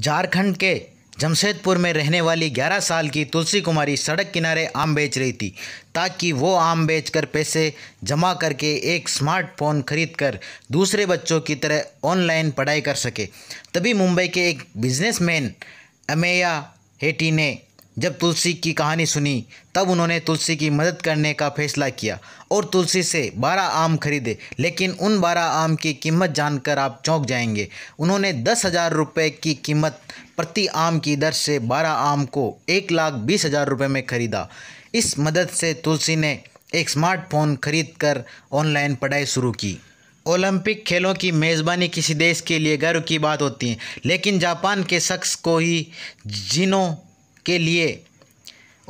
झारखंड के जमशेदपुर में रहने वाली 11 साल की तुलसी कुमारी सड़क किनारे आम बेच रही थी ताकि वो आम बेचकर पैसे जमा करके एक स्मार्टफोन खरीदकर दूसरे बच्चों की तरह ऑनलाइन पढ़ाई कर सके। तभी मुंबई के एक बिजनेसमैन अमेया हेटी ने जब तुलसी की कहानी सुनी तब उन्होंने तुलसी की मदद करने का फैसला किया और तुलसी से 12 आम खरीदे, लेकिन उन 12 आम की कीमत जानकर आप चौंक जाएंगे। उन्होंने 10,000 रुपये की कीमत प्रति आम की दर से 12 आम को 1,20,000 रुपये में खरीदा। इस मदद से तुलसी ने एक स्मार्टफोन खरीदकर ऑनलाइन पढ़ाई शुरू की। ओलंपिक खेलों की मेज़बानी किसी देश के लिए गर्व की बात होती है, लेकिन जापान के शख्स को ही जिनों के लिए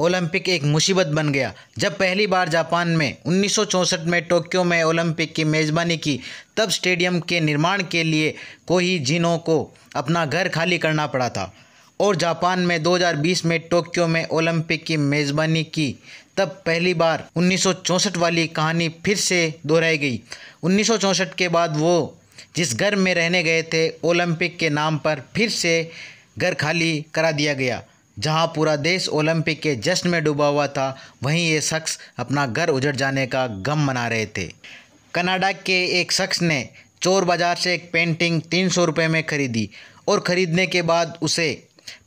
ओलंपिक एक मुसीबत बन गया। जब पहली बार जापान में 1964 में टोक्यो में ओलंपिक की मेज़बानी की तब स्टेडियम के निर्माण के लिए कोही जिनों को अपना घर खाली करना पड़ा था और जापान में 2020 में टोक्यो में ओलंपिक की मेज़बानी की तब पहली बार 1964 वाली कहानी फिर से दोहराई गई। 1964 के बाद वो जिस घर में रहने गए थे ओलंपिक के नाम पर फिर से घर खाली करा दिया गया। जहां पूरा देश ओलंपिक के जश्न में डूबा हुआ था, वहीं ये शख्स अपना घर उजड़ जाने का गम मना रहे थे। कनाडा के एक शख्स ने चोर बाज़ार से एक पेंटिंग 300 रुपये में खरीदी और ख़रीदने के बाद उसे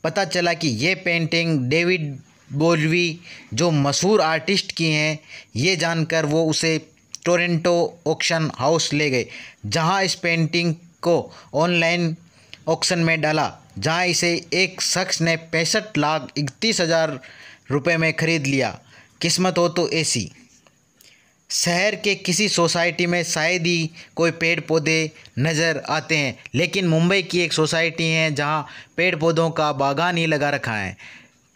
पता चला कि ये पेंटिंग डेविड बोल्वी जो मशहूर आर्टिस्ट की हैं। ये जानकर वो उसे टोरंटो ऑक्शन हाउस ले गए जहाँ इस पेंटिंग को ऑनलाइन ऑक्शन में डाला, जहां इसे एक शख्स ने 65,31,000 रुपये में ख़रीद लिया। किस्मत हो तो ऐसी। शहर के किसी सोसाइटी में शायद ही कोई पेड़ पौधे नज़र आते हैं, लेकिन मुंबई की एक सोसाइटी है जहां पेड़ पौधों का बागान ही लगा रखा है।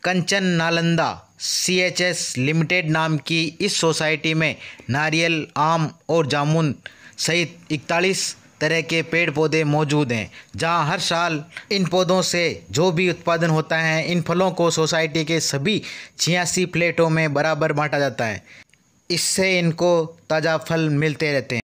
कंचन नालंदा सीएचएस लिमिटेड नाम की इस सोसाइटी में नारियल, आम और जामुन सहित 41 तरह के पेड़ पौधे मौजूद हैं, जहां हर साल इन पौधों से जो भी उत्पादन होता है इन फलों को सोसाइटी के सभी 86 फ्लैटों में बराबर बांटा जाता है। इससे इनको ताज़ा फल मिलते रहते हैं।